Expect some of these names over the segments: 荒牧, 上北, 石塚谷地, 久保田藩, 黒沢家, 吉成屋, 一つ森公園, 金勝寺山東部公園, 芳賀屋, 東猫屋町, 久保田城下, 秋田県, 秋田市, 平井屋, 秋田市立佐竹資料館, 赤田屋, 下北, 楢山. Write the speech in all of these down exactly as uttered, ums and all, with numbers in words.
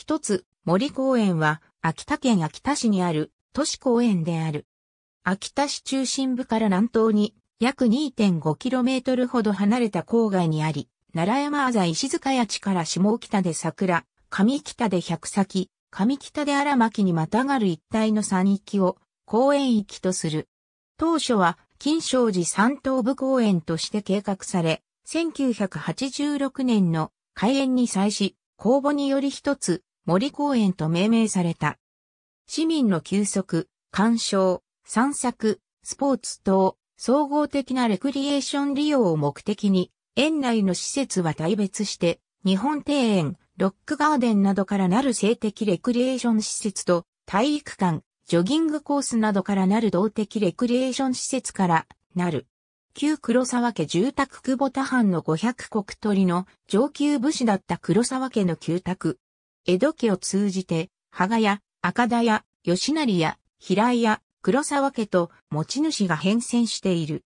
一つ、森公園は、秋田県秋田市にある都市公園である。秋田市中心部から南東に約 にてんごキロメートル ほど離れた郊外にあり、楢山あざ石塚谷地から下北で桜、上北で百咲、上北で荒牧にまたがる一帯の山域を公園域とする。当初は金勝寺山東部公園として計画され、せんきゅうひゃくはちじゅうろくねんの開園に際し、公募により一つ、森公園と命名された。市民の休息、鑑賞、散策、スポーツ等、総合的なレクリエーション利用を目的に、園内の施設は大別して、日本庭園、ロックガーデンなどからなる性的レクリエーション施設と、体育館、ジョギングコースなどからなる動的レクリエーション施設からなる。旧黒沢家住宅久保田藩のごひゃく石取りの上級武士だった黒沢家の旧宅。江戸家を通じて、芳賀屋、赤田屋、吉成屋、平井屋、黒沢家と持ち主が変遷している。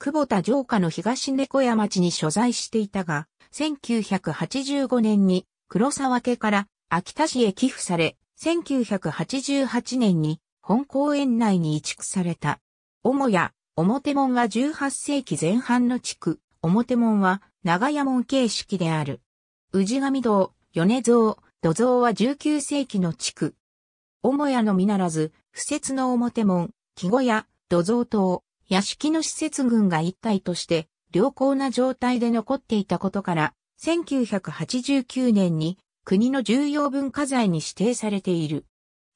久保田城下の東猫屋町に所在していたが、せんきゅうひゃくはちじゅうごねんに黒沢家から秋田市へ寄付され、せんきゅうひゃくはちじゅうはちねんに本公園内に移築された。母屋、表門はじゅうはっせいきぜん半の地区、表門は長屋門形式である。氏神堂、米蔵、土蔵はじゅうきゅうせいきの地区。母屋のみならず、敷設の表門、木小屋、土蔵等、屋敷の施設群が一体として良好な状態で残っていたことから、せんきゅうひゃくはちじゅうきゅうねんに国の重要文化財に指定されている。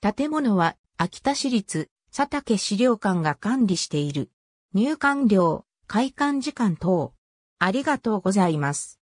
建物は秋田市立佐竹資料館が管理している。入館料、開館時間等。ありがとうございます。